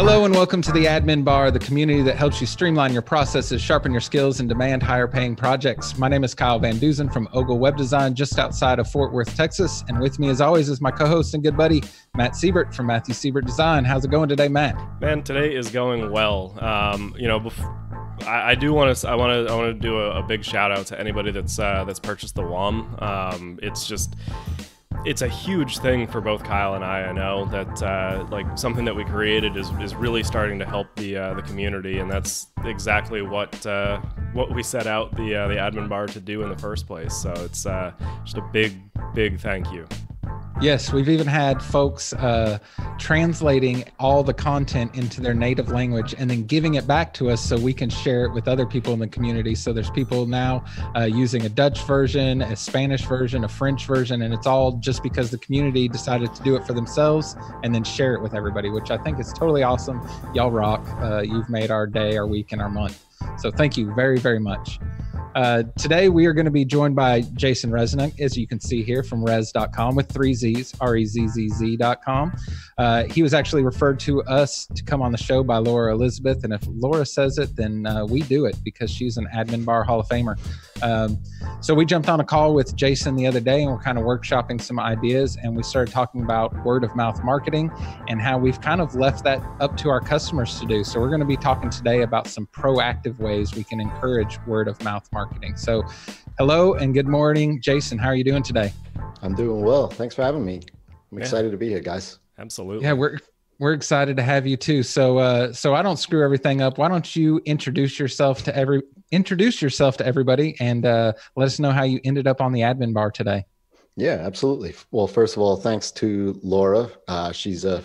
Hello and welcome to the Admin Bar, the community that helps you streamline your processes, sharpen your skills, and demand higher paying projects. My name is Kyle Van Dusen from Ogle Web Design, just outside of Fort Worth, Texas. And with me as always is my co-host and good buddy, Matt Siebert from Matthew Siebert Design. How's it going today, Matt? Man, today is going well. I want to do a big shout out to anybody that's purchased the WOM. It's a huge thing for both Kyle and I. I know that like something that we created is really starting to help the community, and that's exactly what we set out the Admin Bar to do in the first place. So it's just a big thank you. Yes, we've even had folks translating all the content into their native language and then giving it back to us so we can share it with other people in the community. So there's people now using a Dutch version, a Spanish version, a French version, and it's all just because the community decided to do it for themselves and then share it with everybody, which I think is totally awesome. Y'all rock. You've made our day, our week, and our month. So thank you very, very much. Today, we are going to be joined by Jason Resnick, as you can see here, from res.com with 3 Z's, R-E-Z-Z-Z.com. He was actually referred to us to come on the show by Laura Elizabeth. And if Laura says it, then we do it because she's an Admin Bar Hall of Famer. So we jumped on a call with Jason the other day and we're kind of workshopping some ideas. And we started talking about word of mouth marketing and how we've kind of left that up to our customers to do. So we're going to be talking today about some proactive ways we can encourage word of mouth marketing. So hello and good morning, Jason. How are you doing today? I'm doing well. Thanks for having me. I'm excited to be here, guys. Absolutely. Yeah, we're excited to have you too. So so I don't screw everything up, why don't you introduce yourself to everybody and let us know how you ended up on the Admin Bar today. Yeah, absolutely. Well, first of all, thanks to Laura. She's a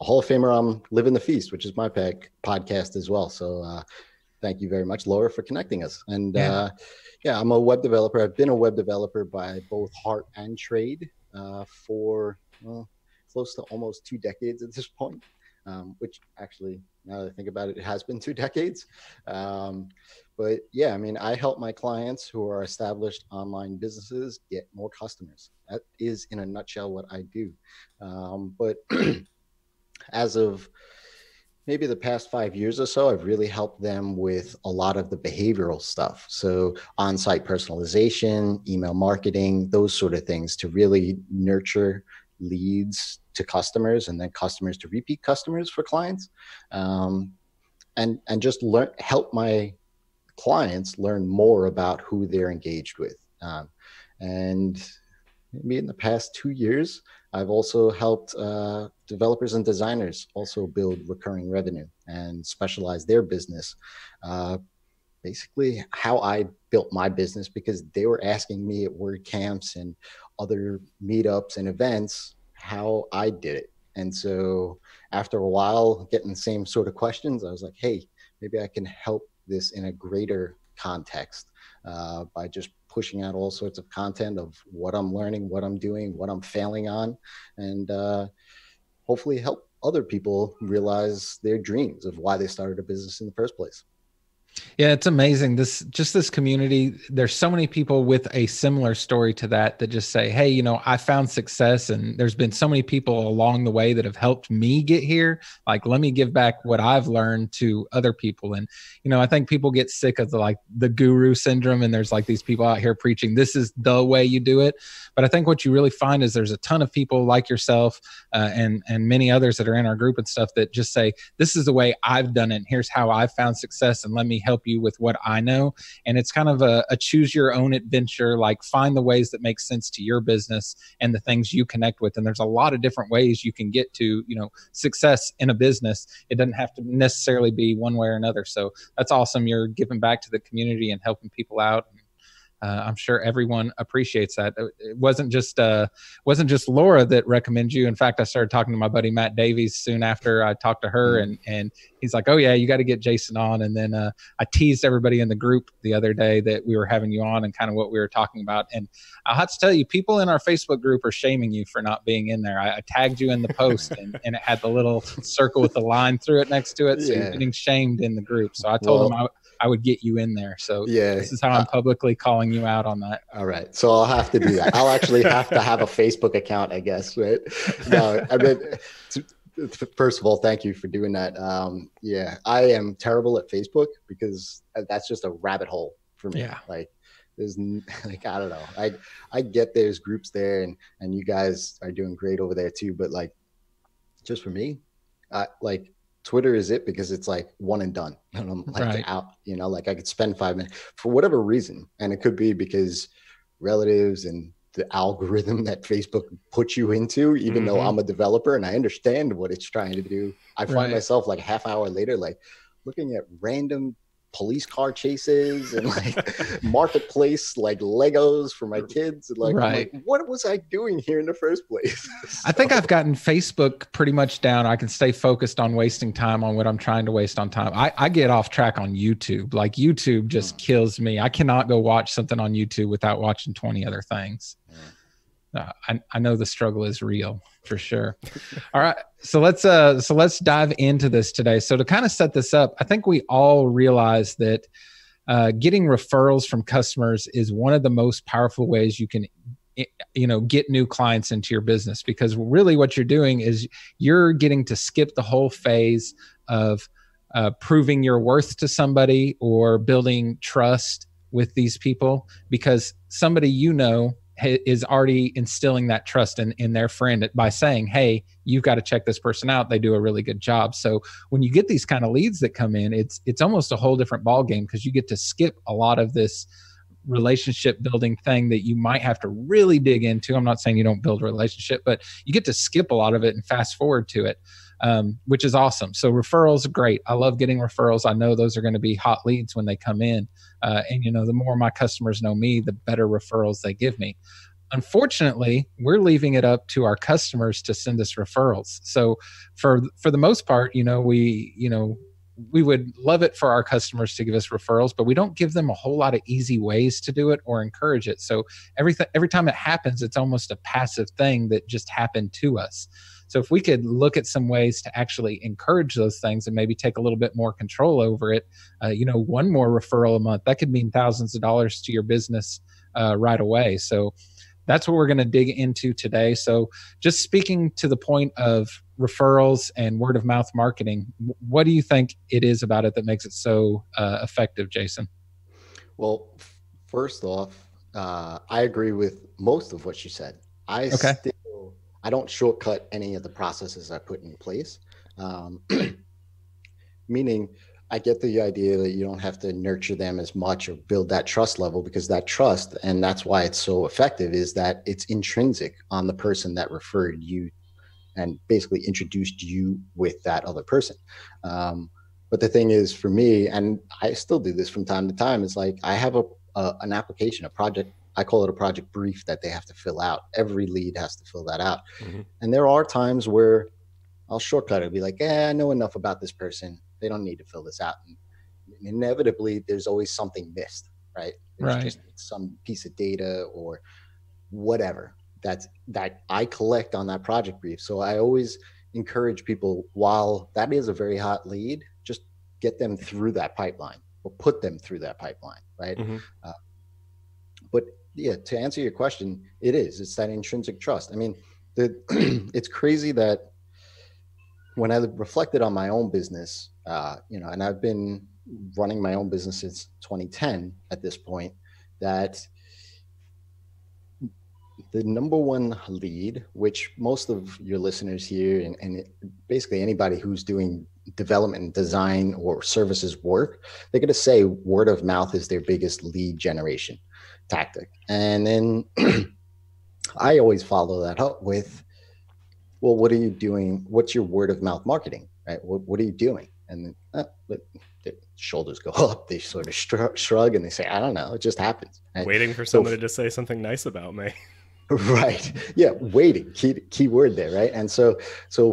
Hall of Famer on Living the Feast, which is my podcast as well. So thank you very much, Laura, for connecting us. And yeah, I'm a web developer. I've been a web developer by both heart and trade for close to almost 2 decades at this point, which actually, now that I think about it, it has been 2 decades. But yeah, I mean, I help my clients who are established online businesses get more customers. That is, in a nutshell, what I do. But as of maybe the past 5 years or so, I've really helped them with a lot of the behavioral stuff. So on-site personalization, email marketing, those sort of things to really nurture leads to customers and then customers to repeat customers for clients. And just help my clients learn more about who they're engaged with. And maybe in the past 2 years, I've also helped developers and designers also build recurring revenue and specialize their business. Basically how I built my business, because they were asking me at WordCamps and other meetups and events how I did it. And so after a while getting the same sort of questions, I was like, hey, maybe I can help this in a greater context by just pushing out all sorts of content of what I'm learning, what I'm doing, what I'm failing on, and hopefully help other people realize their dreams of why they started a business in the first place. Yeah, it's amazing. This community, there's so many people with a similar story to that just say, hey, you know, I found success and there's been so many people along the way that have helped me get here. Like, let me give back what I've learned to other people. And, you know, I think people get sick of the guru syndrome, and there's like these people out here preaching, this is the way you do it. But I think what you really find is there's a ton of people like yourself and many others that are in our group and stuff that just say, this is the way I've done it. And here's how I've found success. And let me help you with what I know. And it's kind of a choose your own adventure, like find the ways that make sense to your business and the things you connect with. And there's a lot of different ways you can get to, you know, success in a business. It doesn't have to necessarily be one way or another. So that's awesome. You're giving back to the community and helping people out. I'm sure everyone appreciates that. It wasn't just Laura that recommends you. In fact, I started talking to my buddy Matt Davies soon after I talked to her, and he's like, "Oh yeah, you got to get Jason on." And then I teased everybody in the group the other day that we were having you on and kind of what we were talking about. And I have to tell you, people in our Facebook group are shaming you for not being in there. I tagged you in the post, and it had the little circle with the line through it next to it, so you're getting shamed in the group. So I told them I would get you in there. So yeah, this is how I'm publicly calling you out on that. All right. So I'll have to do that. I'll actually have to have a Facebook account, I guess. Right. No, I mean, First of all, thank you for doing that. Yeah, I am terrible at Facebook because that's just a rabbit hole for me. Yeah. Like there's like, I don't know. I get there's groups there and you guys are doing great over there too. But like, just for me, like Twitter is it because it's like one and done. And I'm like out, you know, like I could spend 5 minutes for whatever reason. And it could be because relatives and the algorithm that Facebook puts you into, even though I'm a developer and I understand what it's trying to do. I find myself like a half hour later, like looking at random police car chases and like marketplace, like Legos for my kids. And, like, I'm like, what was I doing here in the first place? So, I think I've gotten Facebook pretty much down. I can stay focused on wasting time on what I'm trying to waste on time. I get off track on YouTube. Like YouTube just kills me. I cannot go watch something on YouTube without watching 20 other things. I know the struggle is real for sure. All right. So let's dive into this today. So to kind of set this up, I think we all realize that getting referrals from customers is one of the most powerful ways you can, you know, get new clients into your business, because really what you're doing is you're getting to skip the whole phase of proving your worth to somebody or building trust with these people, because somebody, you know, is already instilling that trust in their friend by saying, hey, you've got to check this person out. They do a really good job. So when you get these kind of leads that come in, it's almost a whole different ballgame, because you get to skip a lot of this relationship building thing that you might have to really dig into. I'm not saying you don't build a relationship, but you get to skip a lot of it and fast forward to it, which is awesome. So referrals are great. I love getting referrals. I know those are going to be hot leads when they come in. And you know, the more my customers know me, the better referrals they give me. Unfortunately, we're leaving it up to our customers to send us referrals. So for the most part, we would love it for our customers to give us referrals, but we don't give them a whole lot of easy ways to do it or encourage it. So every time it happens, it's almost a passive thing that just happened to us. So if we could look at some ways to actually encourage those things and maybe take a little bit more control over it, one more referral a month, that could mean thousands of dollars to your business right away. So that's what we're going to dig into today. So just speaking to the point of referrals and word of mouth marketing, what do you think it is about it that makes it so effective, Jason? Well, first off, I agree with most of what you said. I don't shortcut any of the processes I put in place. Meaning I get the idea that you don't have to nurture them as much or build that trust level, because that trust, and that's why it's so effective, is that it's intrinsic on the person that referred you and basically introduced you with that other person. But the thing is, for me, and I still do this from time to time, is like I have an application, a project, I call it a project brief, that they have to fill out. Every lead has to fill that out. And there are times where I'll shortcut it and be like, I know enough about this person. They don't need to fill this out. And inevitably, there's always something missed, right? There's just some piece of data or whatever that I collect on that project brief. So I always encourage people, while that is a very hot lead, just get them through that pipeline or put them through that pipeline, right? But yeah, to answer your question, it's that intrinsic trust. I mean, it's crazy that when I reflected on my own business, and I've been running my own business since 2010 at this point, that the number one lead, which most of your listeners here and basically anybody who's doing development, design, or services work, they're going to say word of mouth is their biggest lead generation tactic. And then I always follow that up with, well, what are you doing? What's your word of mouth marketing, right? What are you doing? And then their shoulders go up, they sort of shrug and they say, I don't know, it just happens. Right? Waiting for somebody to say something nice about me. Right. Yeah. Waiting. Key word there. Right. And so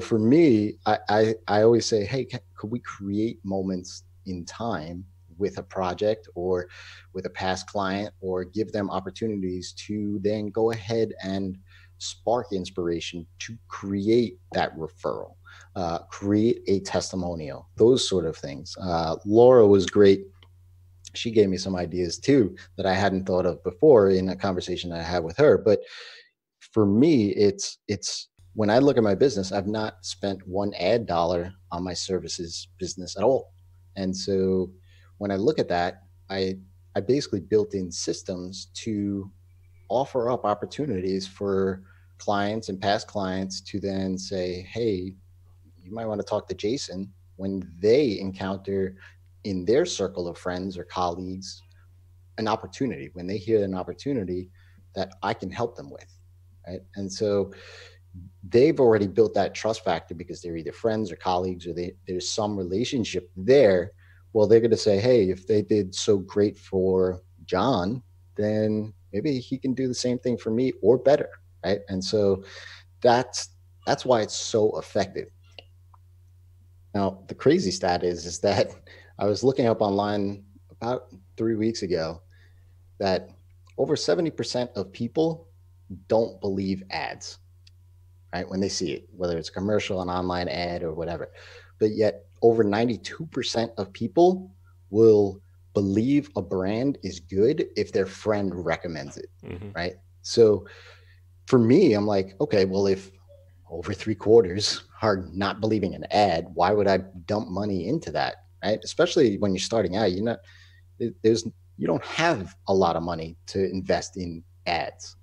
for me, I always say, hey, could we create moments in time with a project or with a past client, or give them opportunities to then go ahead and spark inspiration to create that referral, create a testimonial, those sort of things. Laura was great. She gave me some ideas too that I hadn't thought of before in a conversation that I had with her. But for me, it's when I look at my business, I've not spent one ad dollar on my services business at all. And so when I look at that, I basically built in systems to offer up opportunities for clients and past clients to then say, hey, you might want to talk to Jason when they encounter in their circle of friends or colleagues an opportunity, when they hear an opportunity that I can help them with, right? And so they've already built that trust factor because they're either friends or colleagues or there's some relationship there. Well, they're going to say, hey, if they did so great for John, then maybe he can do the same thing for me or better, right? And so that's why it's so effective. Now, the crazy stat is that I was looking up online about 3 weeks ago that over 70% of people don't believe ads, right? When they see it, whether it's a commercial, an online ad or whatever, but yet over 92% of people will believe a brand is good if their friend recommends it, right? So for me, I'm like, okay, well, if over 3/4 are not believing an ad, why would I dump money into that, right? Especially when you're starting out, you're not, you don't have a lot of money to invest in ads,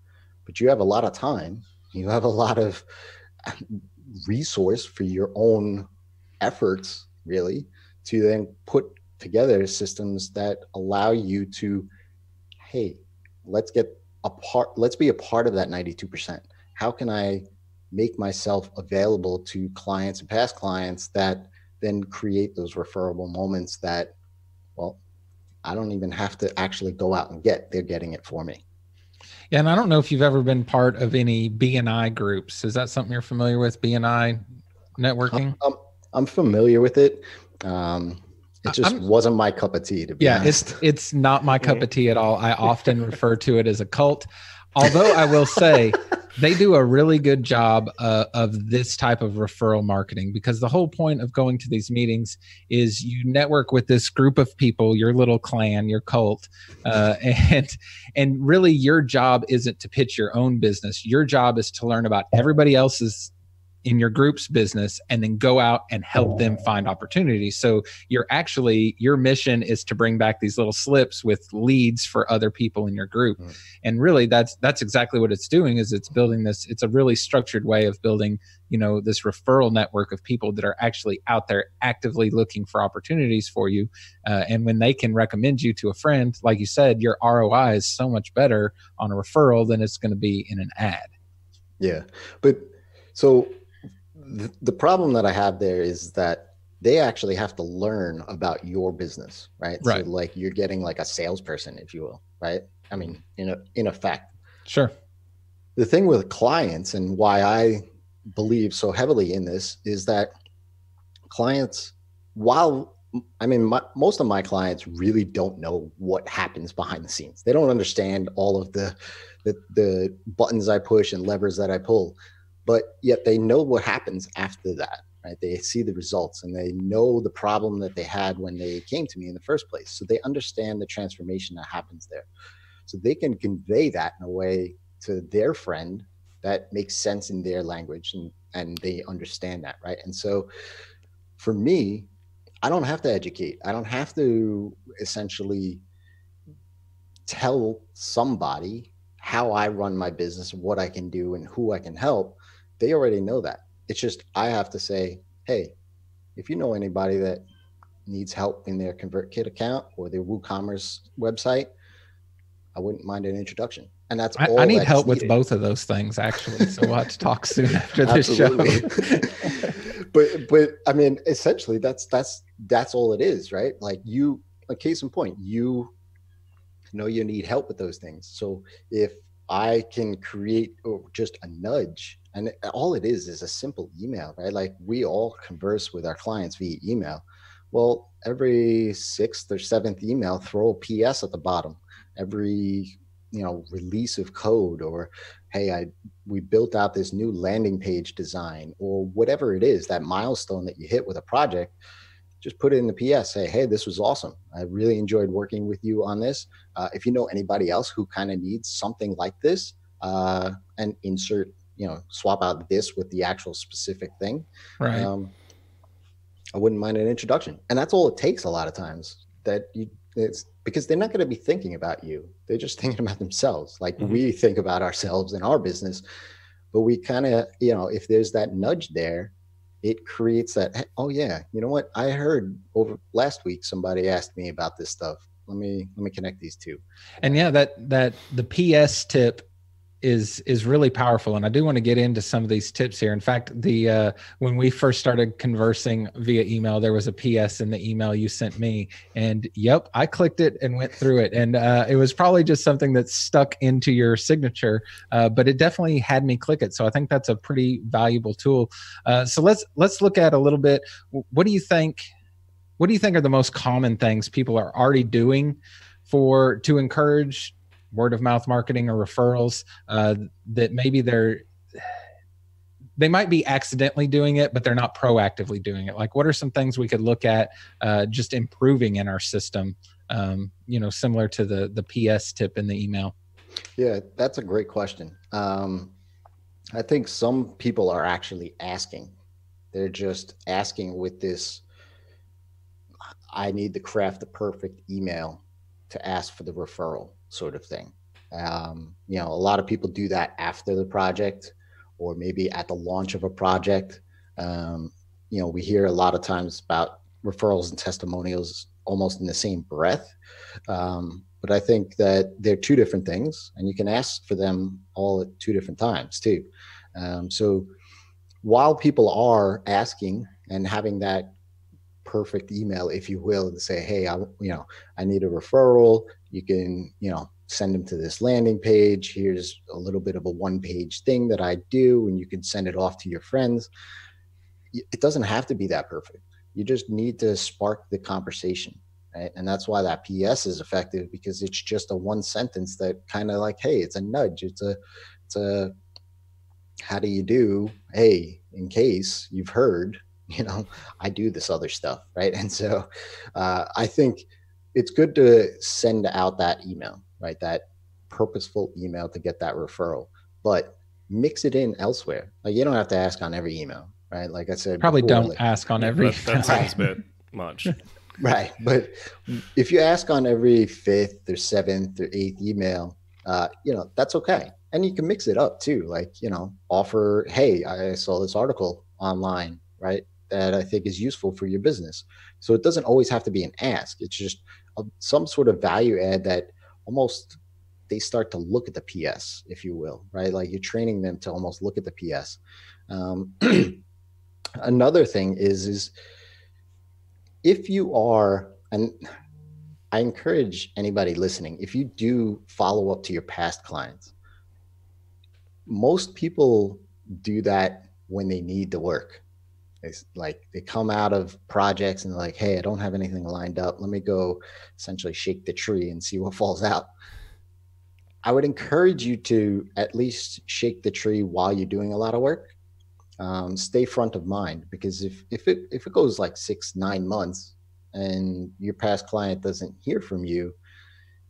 but you have a lot of time. You have a lot of resource for your own efforts, really, to then put together systems that allow you to, hey, let's be a part of that 92%. How can I make myself available to clients and past clients that then create those referable moments that, well, I don't even have to actually go out and get, they're getting it for me. Yeah. And I don't know if you've ever been part of any BNI groups. Is that something you're familiar with, BNI networking? I'm familiar with it. It just wasn't my cup of tea, to be honest. It's not my cup of tea at all. I often refer to it as a cult, although I will say they do a really good job of this type of referral marketing, because the whole point of going to these meetings is you network with this group of people, your little clan, your cult, and really your job isn't to pitch your own business. Your job is to learn about everybody else's in your group's business and then go out and help them find opportunities. So you're actually, your mission is to bring back these little slips with leads for other people in your group. And really that's exactly what it's doing, is it's building this, it's a really structured way of building, you know, this referral network of people that are actually out there actively looking for opportunities for you. And when they can recommend you to a friend, like you said, your ROI is so much better on a referral than it's going to be in an ad. Yeah. But so the problem that I have there is that they actually have to learn about your business, right? Right. So like you're getting like a salesperson, if you will, right? I mean, in a fact. Sure. The thing with clients and why I believe so heavily in this is that clients, while, I mean, most of my clients really don't know what happens behind the scenes. They don't understand all of the buttons I push and levers that I pull. But yet they know what happens after that, right? They see the results and they know the problem that they had when they came to me in the first place. So they understand the transformation that happens there. So they can convey that in a way to their friend that makes sense in their language, and they understand that, right? And so for me, I don't have to educate. I don't have to essentially tell somebody how I run my business, what I can do and who I can help. They already know that. It's just, I have to say, hey, if you know anybody that needs help in their ConvertKit account or their WooCommerce website, I wouldn't mind an introduction. And that's all I need help with both of those things, actually. So we'll have to talk soon after this show. But I mean, essentially that's all it is, right? Like you, a case in point, you know you need help with those things. So if I can create just a nudge, and all it is a simple email, right? Like we all converse with our clients via email. Well, every 6th or 7th email, throw a PS at the bottom. Every, release of code, or, hey, we built out this new landing page design, or whatever it is, that milestone that you hit with a project, just put it in the PS, say, hey, this was awesome. I really enjoyed working with you on this. If you know anybody else who kind of needs something like this, and insert swap out this with the actual specific thing. Right. I wouldn't mind an introduction, and that's all it takes a lot of times. It's because they're not going to be thinking about you. They're just thinking about themselves. Like we think about ourselves and our business, but we kind of, if there's that nudge there, it creates that, oh yeah, you know what? I heard over last week, somebody asked me about this stuff. Let me connect these two. And yeah, that the PS tip is really powerful. And I do want to get into some of these tips here. In fact, when we first started conversing via email, there was a PS in the email you sent me, and yep, I clicked it and went through it. And it was probably just something that stuck into your signature, but it definitely had me click it. So I think that's a pretty valuable tool. So let's look at a little bit. What do you think are the most common things people are already doing to encourage word of mouth marketing or referrals, that maybe they might be accidentally doing it, but they're not proactively doing it? Like, what are some things we could look at, just improving in our system? Similar to the PS tip in the email. Yeah, that's a great question. I think some people are actually asking. They're just asking with this, I need to craft the perfect email to ask for the referral sort of thing. A lot of people do that after the project or maybe at the launch of a project. We hear a lot of times about referrals and testimonials almost in the same breath. But I think that they're two different things, and you can ask for them all at two different times too. So while people are asking and having that perfect email, if you will, and say, hey, I need a referral. You can, send them to this landing page. Here's a little bit of a one-page thing that I do, and you can send it off to your friends. It doesn't have to be that perfect. You just need to spark the conversation, right? And that's why that PS is effective, because it's just a one sentence that kind of like, hey, it's a nudge. It's a how do you do? Hey, in case you've heard, I do this other stuff, right? And so I think it's good to send out that email, right? That purposeful email to get that referral, but mix it in elsewhere. Like, you don't have to ask on every email, right? Like I said, probably before, don't ask on every. That sounds a bit much. Right. But if you ask on every 5th or 7th or 8th email, that's okay. And you can mix it up too. Like, offer, hey, I saw this article online, right? That I think is useful for your business. So it doesn't always have to be an ask. It's just some sort of value add that almost they start to look at the PS, if you will, right? Like you're training them to almost look at the PS. Another thing is if you are, and I encourage anybody listening, if you do follow up to your past clients, most people do that when they need the work. It's like they come out of projects and they're like, hey, I don't have anything lined up. Let me go essentially shake the tree and see what falls out. I would encourage you to at least shake the tree while you're doing a lot of work. Stay front of mind, because if it goes like 6-9 months and your past client doesn't hear from you,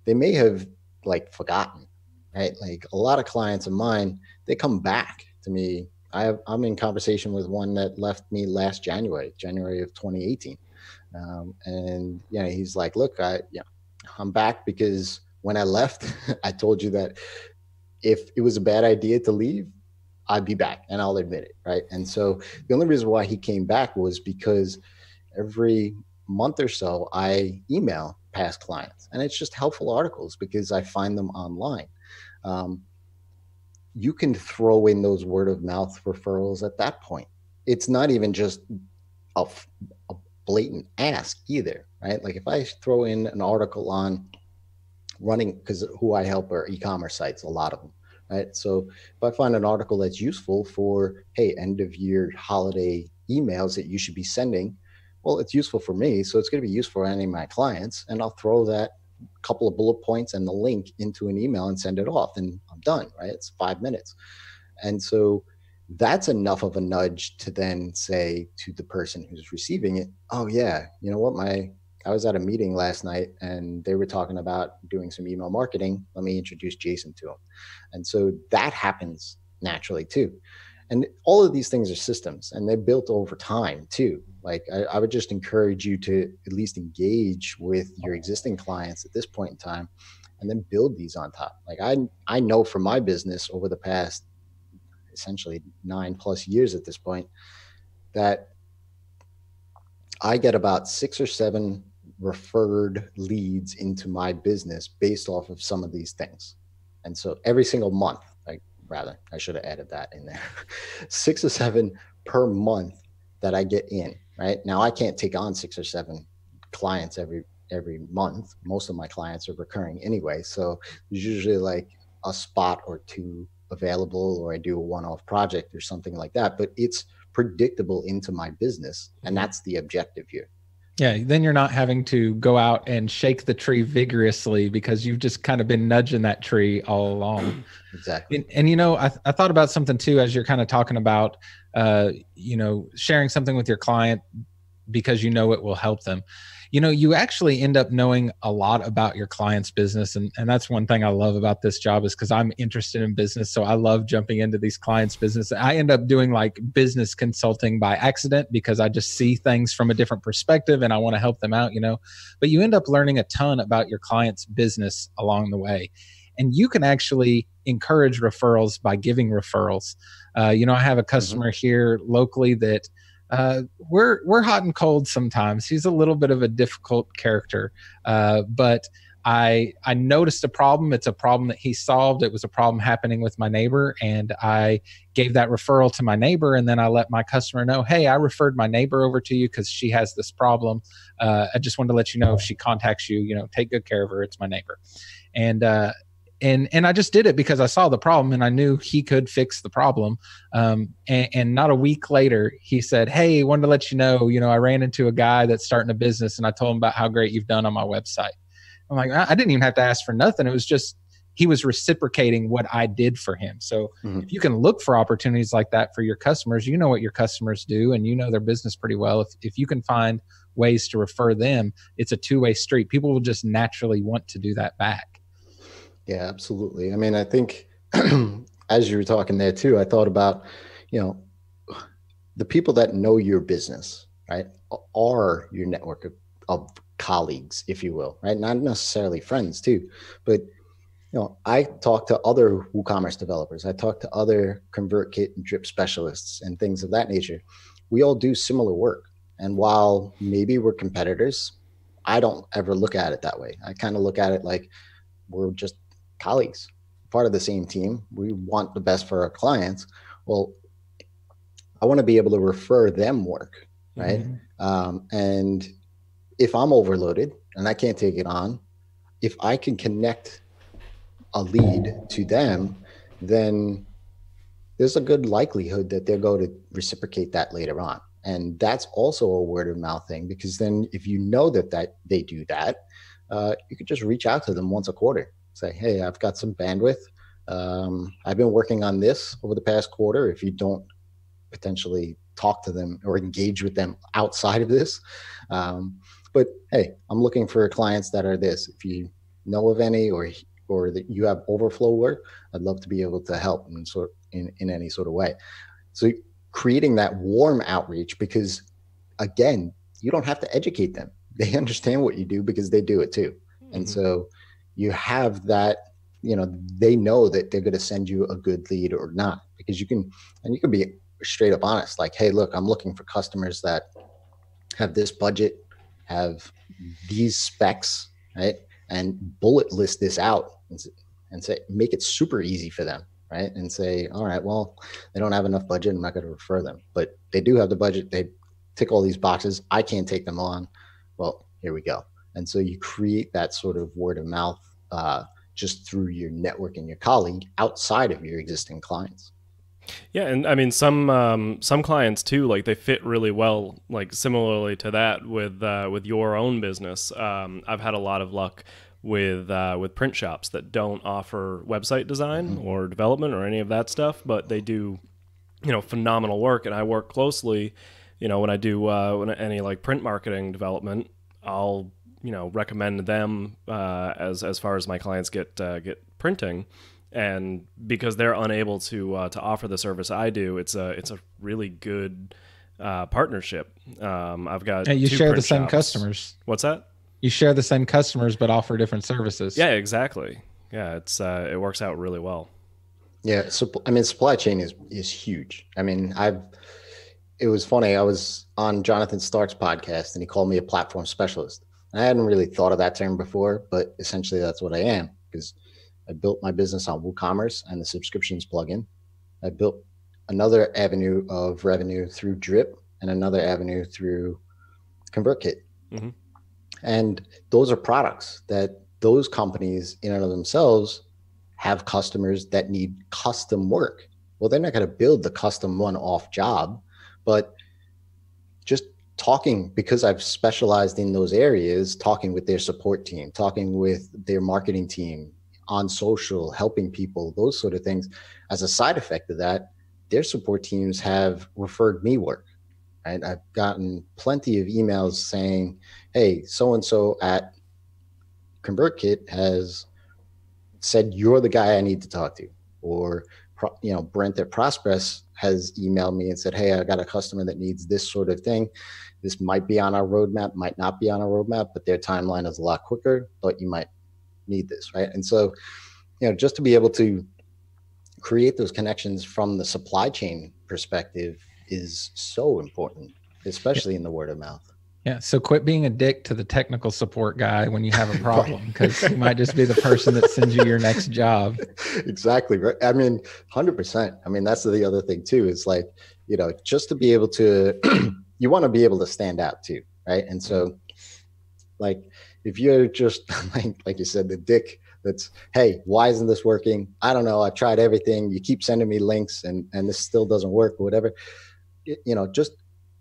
they may have like forgotten, right? Like a lot of clients of mine, they come back to me. I'm in conversation with one that left me last January of 2018. He's like, look, I'm back because when I left, I told you that if it was a bad idea to leave, I'd be back, and I'll admit it, right? And so the only reason why he came back was because every month or so I email past clients, and it's just helpful articles because I find them online. You can throw in those word of mouth referrals at that point. It's not even just a blatant ask either, right? Like if I throw in an article on running, because who I help are e-commerce sites, a lot of them, right? So if I find an article that's useful for, hey, end of year holiday emails that you should be sending, well, it's useful for me, so it's going to be useful for any of my clients, and I'll throw that couple of bullet points and the link into an email and send it off, and I'm done, right? It's 5 minutes. And so that's enough of a nudge to then say to the person who's receiving it, oh yeah, you know what, I was at a meeting last night and they were talking about doing some email marketing. Let me introduce Jason to him. And so that happens naturally too. And all of these things are systems, and they're built over time too. Like I would just encourage you to at least engage with your existing clients at this point in time, and then build these on top. Like I know from my business over the past essentially 9+ years at this point, that I get about 6 or 7 referred leads into my business based off of some of these things. And so every single month, rather, I should have added that in there, 6 or 7 per month that I get in, right? Now I can't take on 6 or 7 clients every month. Most of my clients are recurring anyway. So there's usually like a spot or two available, or I do a one-off project or something like that, but it's predictable into my business. And that's the objective here. Yeah, then you're not having to go out and shake the tree vigorously because you've just kind of been nudging that tree all along. Exactly. And you know, I thought about something too, as you're kind of talking about, you know, sharing something with your client because you know it will help them. You know, you actually end up knowing a lot about your client's business. And that's one thing I love about this job, is because I'm interested in business. So I love jumping into these clients' business. I end up doing like business consulting by accident because I just see things from a different perspective and I want to help them out, you know, but you end up learning a ton about your client's business along the way. And you can actually encourage referrals by giving referrals. You know, I have a customer here locally that we're hot and cold sometimes. He's a little bit of a difficult character, but I noticed a problem. It's a problem that he solved. It was a problem happening with my neighbor, and I gave that referral to my neighbor, and then I let my customer know, hey, I referred my neighbor over to you because she has this problem. I just wanted to let you know, if she contacts you, you know, take good care of her. It's my neighbor. And I just did it because I saw the problem and I knew he could fix the problem. And not a week later, he said, hey, wanted to let you know, I ran into a guy that's starting a business and I told him about how great you've done on my website. I'm like, I didn't even have to ask for nothing. It was just, he was reciprocating what I did for him. So if you can look for opportunities like that for your customers, you know what your customers do and you know their business pretty well. If you can find ways to refer them, it's a two-way street. People will just naturally want to do that back. Yeah, absolutely. I mean, I think as you were talking there too, I thought about, you know, the people that know your business, right, are your network of colleagues, if you will, right? Not necessarily friends too, but, you know, I talk to other WooCommerce developers. I talk to other ConvertKit and Drip specialists and things of that nature. We all do similar work. And while maybe we're competitors, I don't ever look at it that way. I kind of look at it like we're just colleagues, part of the same team. We want the best for our clients. Well, I want to be able to refer them work, right? And if I'm overloaded and I can't take it on, if I can connect a lead to them, then there's a good likelihood that they're going to reciprocate that later on. And that's also a word of mouth thing, because then if you know that they do that, you could just reach out to them once a quarter. Say, hey, I've got some bandwidth. I've been working on this over the past quarter. If you don't potentially talk to them or engage with them outside of this. But hey, I'm looking for clients that are this. If you know of any or that you have overflow work, I'd love to be able to help in any sort of way. So creating that warm outreach, because again, you don't have to educate them. They understand what you do because they do it too. And so you have that, you know, they know that they're going to send you a good lead or not, because you can be straight up honest. Like, hey, look, I'm looking for customers that have this budget, have these specs, right? And bullet list this out and say, make it super easy for them, right? And say, all right, well, they don't have enough budget. I'm not going to refer them, but they do have the budget. They tick all these boxes. I can't take them on. Well, here we go. And so you create that sort of word of mouth just through your network and your colleague outside of your existing clients. Yeah, and I mean some clients too, like they fit really well, like similarly to that with your own business. I've had a lot of luck with print shops that don't offer website design or development or any of that stuff, but they do, you know, phenomenal work, and I work closely. You know, when I do any like print marketing development, I'll, you know, recommend them as far as my clients get printing, And because they're unable to offer the service I do, it's a really good partnership. I've got and you share the same customers. What's that? You share the same customers but offer different services. Yeah, exactly. Yeah, it's it works out really well. Yeah, so I mean, supply chain is huge. I mean, it was funny. I was on Jonathan Stark's podcast, and he called me a platform specialist. And I hadn't really thought of that term before, but essentially that's what I am, because I built my business on WooCommerce and the subscriptions plugin. I built another avenue of revenue through Drip and another avenue through ConvertKit. Mm-hmm. And those are products that those companies in and of themselves have customers that need custom work. Well, they're not going to build the custom one-off job, but just talking, because I've specialized in those areas, talking with their support team, talking with their marketing team, on social, helping people, those sort of things. As a side effect of that, their support teams have referred me work, right? I've gotten plenty of emails saying, hey, so-and-so at ConvertKit has said, you're the guy I need to talk to. Or, you know, Brent at Prosper has emailed me and said, hey, I got a customer that needs this sort of thing. This might be on our roadmap, might not be on our roadmap, but their timeline is a lot quicker, but you might need this, right? And so, you know, just to be able to create those connections from the supply chain perspective is so important, especially in the word of mouth. Yeah, so quit being a dick to the technical support guy when you have a problem, because he might just be the person that sends you your next job. Exactly, right? I mean, 100%. I mean, that's the other thing too, is like, you know, just to be able to, you want to be able to stand out too, right? And so, like, if you're just like you said, the dick that's, hey, why isn't this working? I don't know. I've tried everything. You keep sending me links and this still doesn't work or whatever. You know, just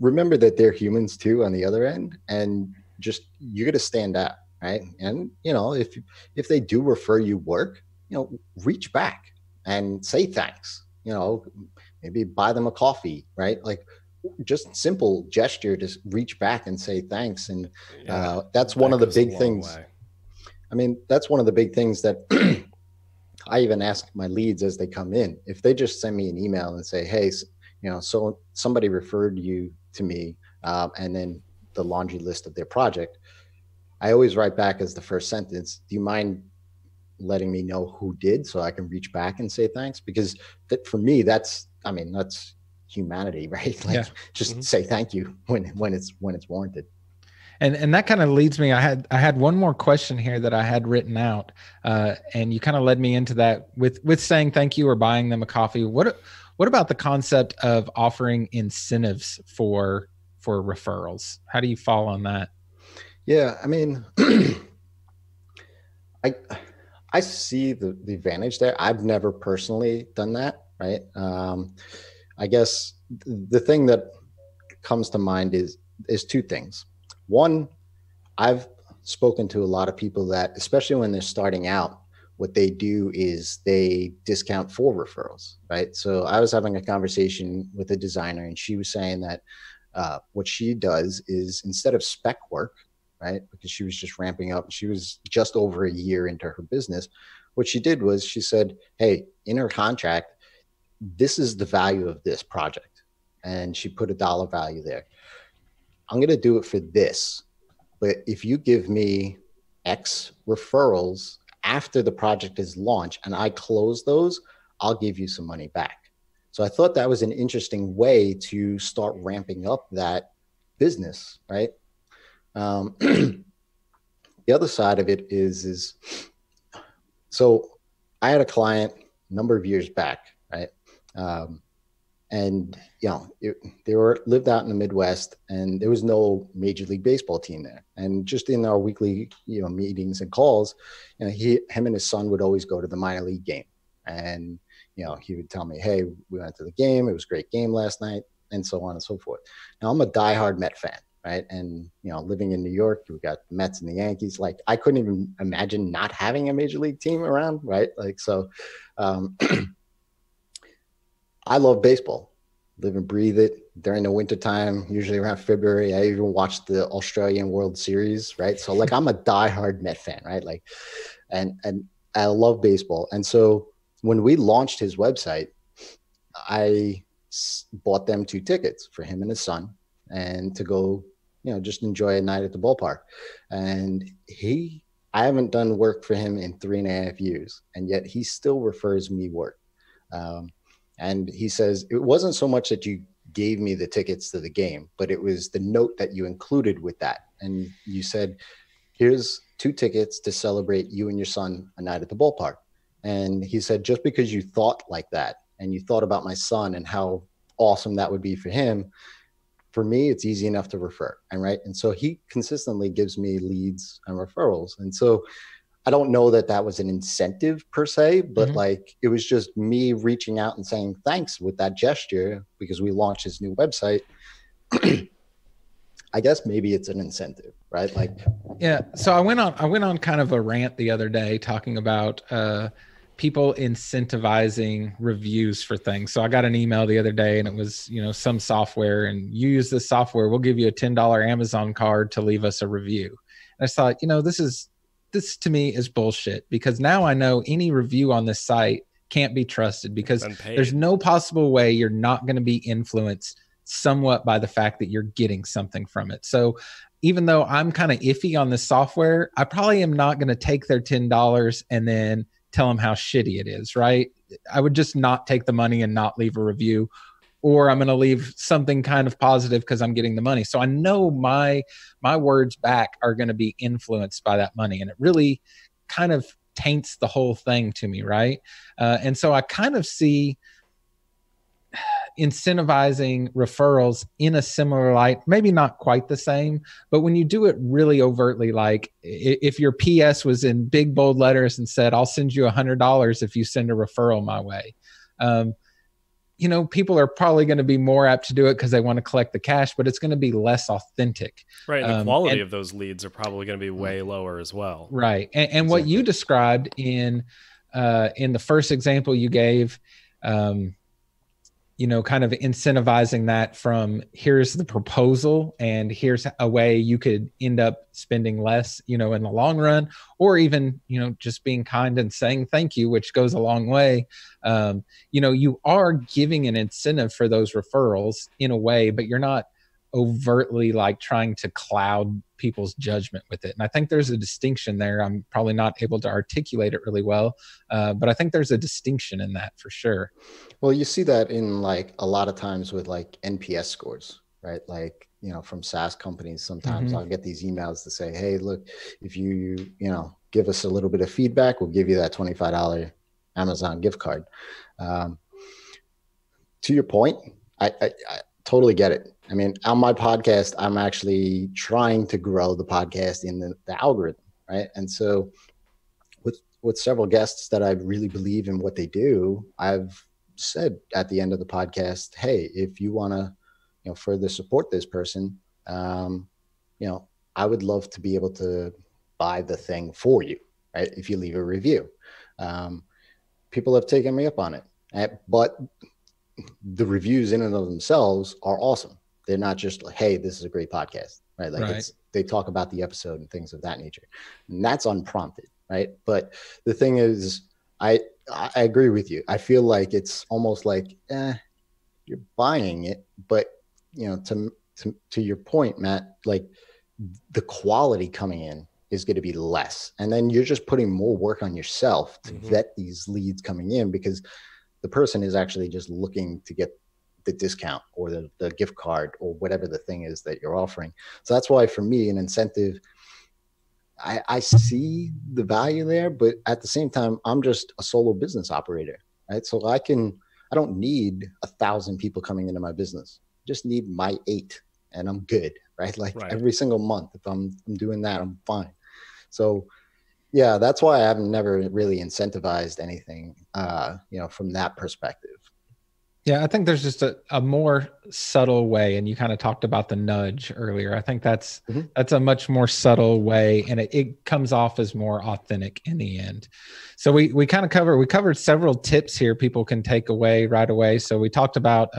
remember that they're humans too on the other end, and just, you're going to stand out, right? And, you know, if they do refer you work, you know, reach back and say thanks, you know, maybe buy them a coffee, right? Like, just simple gesture to reach back and say thanks. And that's one of the big things. I mean, that's one of the big things that I even ask my leads as they come in. If they just send me an email and say, hey, you know, so somebody referred you to me, and then the laundry list of their project, I always write back as the first sentence, do you mind letting me know who did so I can reach back and say thanks? Because that, for me, that's, I mean, that's humanity, right? Like, yeah. Just say thank you when it's warranted. And that kind of leads me, I had one more question here that I had written out, and you kind of led me into that with saying thank you or buying them a coffee. What about the concept of offering incentives for referrals? How do you fall on that? Yeah, I mean, I see the advantage there. I've never personally done that, right? I guess the thing that comes to mind is two things. One, I've spoken to a lot of people that, especially when they're starting out, what they do is they discount for referrals, right? So I was having a conversation with a designer, and she was saying that what she does is, instead of spec work, right, because she was just ramping up, she was just over a year into her business, what she did was she said, hey, in her contract, this is the value of this project. And she put a dollar value there. I'm going to do it for this, but if you give me X referrals after the project is launched and I close those, I'll give you some money back. So I thought that was an interesting way to start ramping up that business, right? The other side of it is, so I had a client a number of years back, right? And, you know, they lived out in the Midwest, and there was no Major League Baseball team there. And just in our weekly, you know, meetings and calls, you know, him and his son would always go to the minor league game. And, you know, he would tell me, hey, we went to the game. It was a great game last night, and so on and so forth. Now, I'm a diehard Met fan, right? And, you know, living in New York, we got the Mets and the Yankees. Like, I couldn't even imagine not having a Major League team around, right? Like, so, I love baseball, live and breathe it during the wintertime, usually around February. I even watched the Australian World Series, right? So, like, I'm a diehard Met fan, right? Like, and I love baseball. And so when we launched his website, I bought them 2 tickets for him and his son, and to go, you know, just enjoy a night at the ballpark. And I haven't done work for him in 3.5 years, and yet he still refers me work. And he says, it wasn't so much that you gave me the tickets to the game, but it was the note that you included with that. And you said, here's 2 tickets to celebrate you and your son a night at the ballpark. And he said, just because you thought like that, and you thought about my son and how awesome that would be for him, for me, it's easy enough to refer. And right. And so he consistently gives me leads and referrals. And so I don't know that that was an incentive per se, but like, it was just me reaching out and saying thanks with that gesture, because we launched his new website. I guess maybe it's an incentive, right? Like, yeah. So I went on kind of a rant the other day talking about, people incentivizing reviews for things. So I got an email the other day, and it was, you know, some software, and you use this software, we'll give you a $10 Amazon card to leave us a review. And I thought, you know, this to me is bullshit, because now I know any review on this site can't be trusted, because there's no possible way you're not going to be influenced somewhat by the fact that you're getting something from it. So even though I'm kind of iffy on this software, I probably am not going to take their $10 and then tell them how shitty it is, right? I would just not take the money and not leave a review, or I'm going to leave something kind of positive because I'm getting the money. So I know my words back are going to be influenced by that money. And it really kind of taints the whole thing to me, right? And so I kind of see incentivizing referrals in a similar light, maybe not quite the same, but when you do it really overtly, like if your PS was in big bold letters and said, I'll send you $100 if you send a referral my way. You know, people are probably going to be more apt to do it because they want to collect the cash, but it's going to be less authentic. Right. And the quality of those leads are probably going to be way lower as well. Right. And what you described in the first example you gave, you know, kind of incentivizing that from here's the proposal and here's a way you could end up spending less, you know, in the long run, or even, you know, just being kind and saying thank you, which goes a long way. You know, you are giving an incentive for those referrals in a way, but you're not overtly like trying to cloud people's judgment with it. And I think there's a distinction there. I'm probably not able to articulate it really well, but I think there's a distinction in that for sure. Well, you see that in like a lot of times with like NPS scores, right? Like, you know, from SaaS companies, sometimes I'll get these emails to say, hey, look, if you know, give us a little bit of feedback, we'll give you that $25 Amazon gift card. To your point, I totally get it. I mean, on my podcast, I'm actually trying to grow the podcast in the algorithm, right? And so with several guests that I really believe in what they do, I've said at the end of the podcast, hey, if you want to, you know, further support this person, you know, I would love to be able to buy the thing for you, right? If you leave a review. People have taken me up on it, but the reviews in and of themselves are awesome. They're not just like, hey, this is a great podcast, right? Like they talk about the episode and things of that nature. And that's unprompted, right? But the thing is, I agree with you. I feel like it's almost like, you're buying it. But, you know, to your point, Matt, like the quality coming in is going to be less. And then you're just putting more work on yourself to vet these leads coming in, because the person is actually just looking to get the discount or the gift card or whatever the thing is that you're offering. So that's why for me, an incentive, I see the value there, but at the same time, I'm just a solo business operator, right? So I don't need 1,000 people coming into my business. I just need my 8 and I'm good, right? Like every single month, if I'm doing that, I'm fine. So yeah, that's why I've never really incentivized anything, you know, from that perspective. Yeah, I think there's just a more subtle way, and you kind of talked about the nudge earlier. I think that's a much more subtle way, and it comes off as more authentic in the end. So we covered several tips here people can take away right away. So we talked about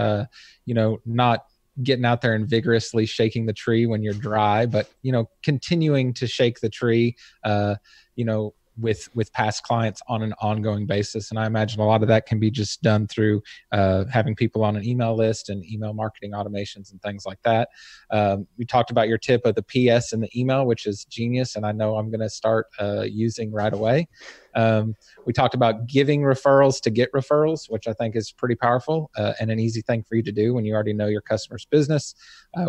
you know, not getting out there and vigorously shaking the tree when you're dry, but you know, continuing to shake the tree. You know, with past clients on an ongoing basis. And I imagine a lot of that can be just done through having people on an email list and email marketing automations and things like that. We talked about your tip of the PS in the email, which is genius, and I know I'm going to start using right away. We talked about giving referrals to get referrals, which I think is pretty powerful and an easy thing for you to do when you already know your customer's business.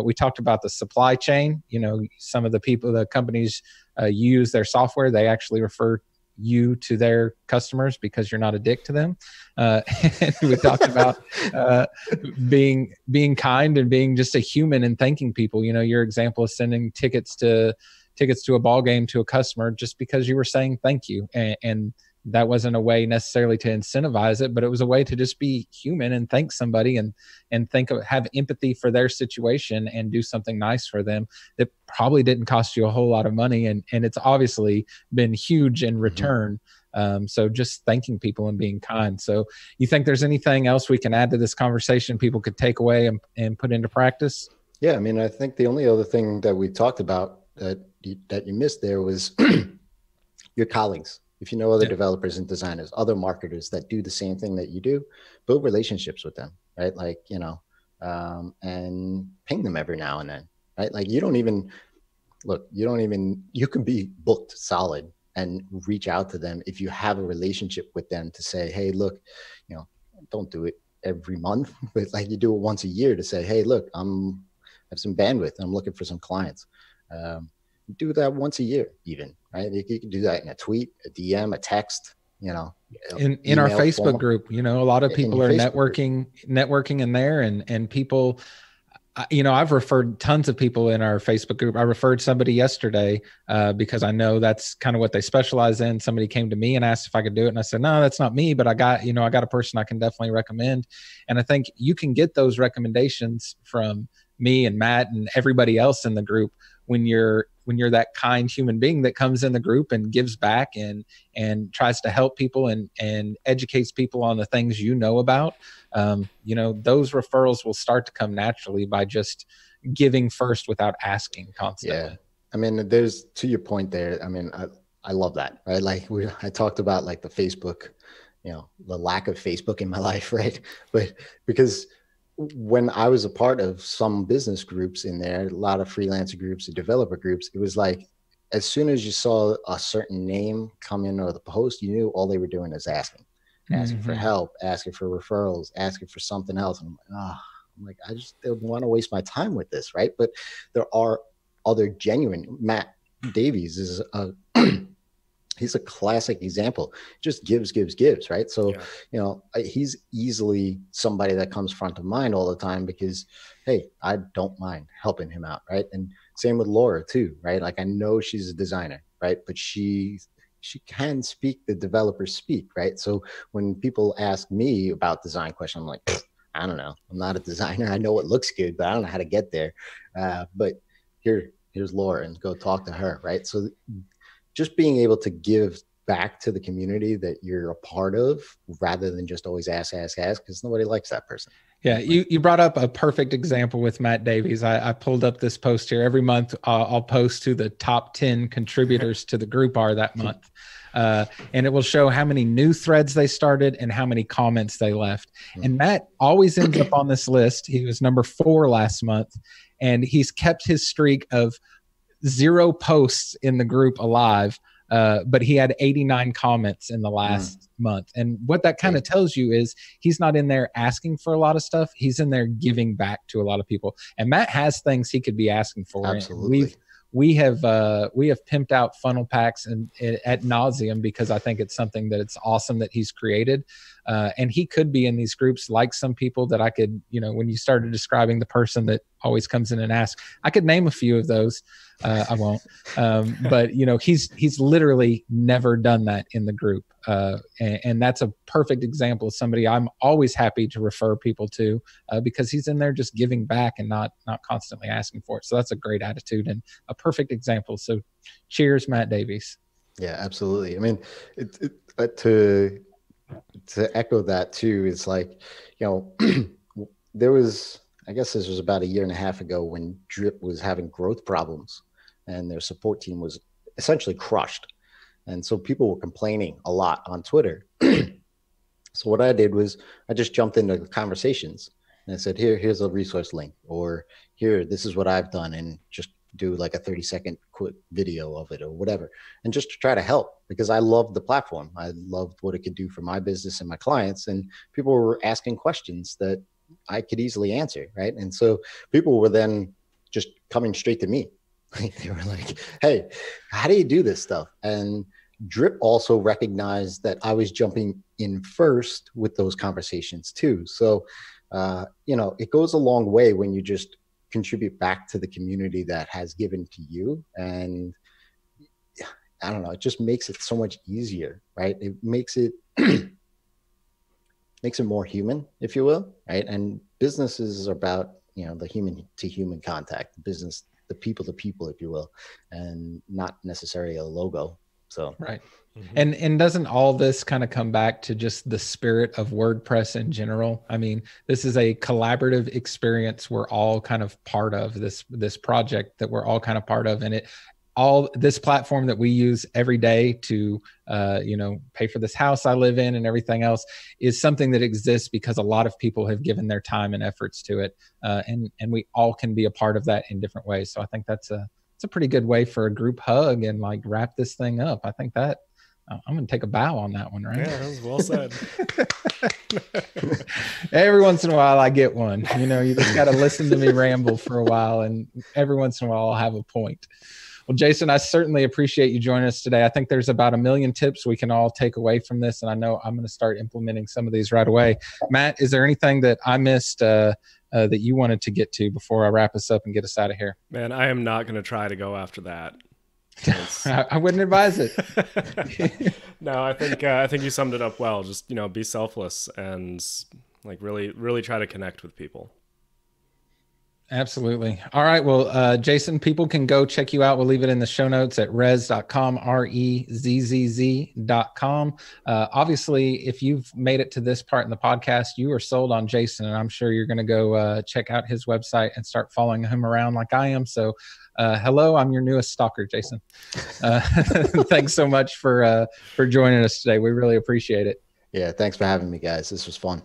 We talked about the supply chain. You know, some of the people, the companies use their software. They actually refer you to their customers because you're not a dick to them. And we talked about being kind and being just a human and thanking people. You know, your example of sending tickets to a ball game to a customer just because you were saying thank you. And that wasn't a way necessarily to incentivize it, but it was a way to just be human and thank somebody and have empathy for their situation and do something nice for them that probably didn't cost you a whole lot of money. And it's obviously been huge in return. Mm-hmm. So just thanking people and being kind. So you think there's anything else we can add to this conversation people could take away and put into practice? Yeah. I mean, I think the only other thing that we talked about that you missed there was your colleagues. If you know other developers and designers, other marketers that do the same thing that you do, build relationships with them, right? Like, you know, and ping them every now and then, right? Like you can be booked solid and reach out to them if you have a relationship with them to say, hey, look, you know, don't do it every month, but like you do it once a year to say, hey, look, I have some bandwidth. I'm looking for some clients. Do that once a year even, right? You can do that in a tweet, a DM, a text, you know. In our Facebook group, you know, a lot of people are networking in there and people, you know, I've referred tons of people in our Facebook group. I referred somebody yesterday because I know that's kind of what they specialize in. Somebody came to me and asked if I could do it. And I said, no, that's not me, but I got a person I can definitely recommend. And I think you can get those recommendations from me and Matt and everybody else in the group when you're that kind human being that comes in the group and gives back and tries to help people and educates people on the things you know about. You know, those referrals will start to come naturally by just giving first without asking constantly. Yeah. I mean, there's, to your point there, I mean, I love that, right? Like I talked about like the Facebook, you know, the lack of Facebook in my life, right? But because when I was a part of some business groups in there, a lot of freelancer groups and developer groups, it was like, as soon as you saw a certain name come in or the post, you knew all they were doing is asking for help, asking for referrals, asking for something else. And I'm like, I just don't want to waste my time with this. Right. But there are other genuine, Matt Davies is he's a classic example, just gives, right? So, you know, he's easily somebody that comes front of mind all the time because, hey, I don't mind helping him out, right? And same with Laura too, right? Like I know she's a designer, right? But she can speak the developers speak, right? So when people ask me about design questions, I'm like, I don't know. I'm not a designer. I know it looks good, but I don't know how to get there. But here's Laura and go talk to her, right? So just being able to give back to the community that you're a part of rather than just always ask, because nobody likes that person. Yeah. You brought up a perfect example with Matt Davies. I pulled up this post here. Every month I'll post who the top 10 contributors to the group are that month. And it will show how many new threads they started and how many comments they left. And Matt always ends up on this list. He was number 4 last month, and he's kept his streak of 0 posts in the group alive, but he had 89 comments in the last month. And what that kind of tells you is he's not in there asking for a lot of stuff. He's in there giving back to a lot of people. And Matt has things he could be asking for. Absolutely. We have pimped out funnel packs and ad nauseum because I think it's something that it's awesome that he's created. And he could be in these groups like some people that I could, you know, when you started describing the person that always comes in and asks, I could name a few of those. I won't. But, you know, he's literally never done that in the group. And that's a perfect example of somebody I'm always happy to refer people to because he's in there just giving back and not constantly asking for it. So that's a great attitude and a perfect example. So cheers, Matt Davies. Yeah, absolutely. I mean, to echo that too, it's like, you know, I guess this was about a year and a half ago when Drip was having growth problems and their support team was essentially crushed. And so people were complaining a lot on Twitter. So what I did was I just jumped into conversations and I said, here's a resource link, or here, this is what I've done, and just do like a 30-second quick video of it or whatever. And just to try to help, because I loved the platform. I loved what it could do for my business and my clients. And people were asking questions that I could easily answer, right? And so people were then just coming straight to me. They were like, hey, how do you do this stuff? And Drip also recognized that I was jumping in first with those conversations too. So, you know, it goes a long way when you just contribute back to the community that has given to you. And I don't know, it just makes it so much easier, right? It makes it makes it more human, if you will, right? And businesses are about, you know, the human to human contact, business, the people to people, if you will, and not necessarily a logo. So, right. Mm-hmm. And doesn't all this kind of come back to just the spirit of WordPress in general? I mean, this is a collaborative experience we're all kind of part of, this project that we're all kind of part of. And it all, this platform that we use every day to, you know, pay for this house I live in and everything else, is something that exists because a lot of people have given their time and efforts to it. And we all can be a part of that in different ways. So I think that's it's a pretty good way for a group hug and like wrap this thing up. I think that I'm going to take a bow on that one, right? Yeah, that was well said. Every once in a while I get one, you know, you just got to listen to me ramble for a while. And every once in a while I'll have a point. Well, Jason, I certainly appreciate you joining us today. I think there's about 1 million tips we can all take away from this. And I know I'm going to start implementing some of these right away. Matt, is there anything that I missed, that you wanted to get to before I wrap us up and get us out of here? Man, I am not going to try to go after that. I wouldn't advise it. No, I think you summed it up well. Just, you know, be selfless and like really, really try to connect with people. Absolutely. All right. Well, Jason, people can go check you out. We'll leave it in the show notes at res.com, REZZZ.com. Obviously, if you've made it to this part in the podcast, you are sold on Jason, and I'm sure you're going to go check out his website and start following him around like I am. So hello, I'm your newest stalker, Jason. Thanks so much for joining us today. We really appreciate it. Yeah. Thanks for having me, guys. This was fun.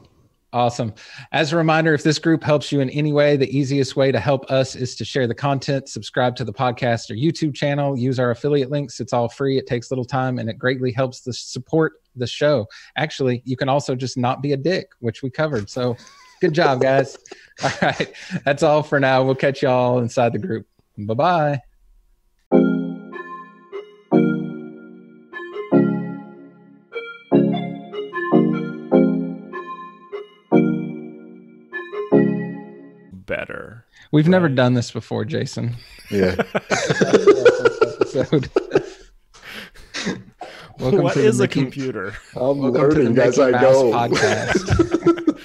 Awesome. As a reminder, if this group helps you in any way, the easiest way to help us is to share the content, subscribe to the podcast or YouTube channel, use our affiliate links. It's all free. It takes little time, and it greatly helps to support the show. Actually, you can also just not be a dick, which we covered. So good job, guys. All right. That's all for now. We'll catch you all inside the group. Bye-bye. Better. We've never done this before, Jason. Yeah. What is a computer? I'm learning as I go. Podcast.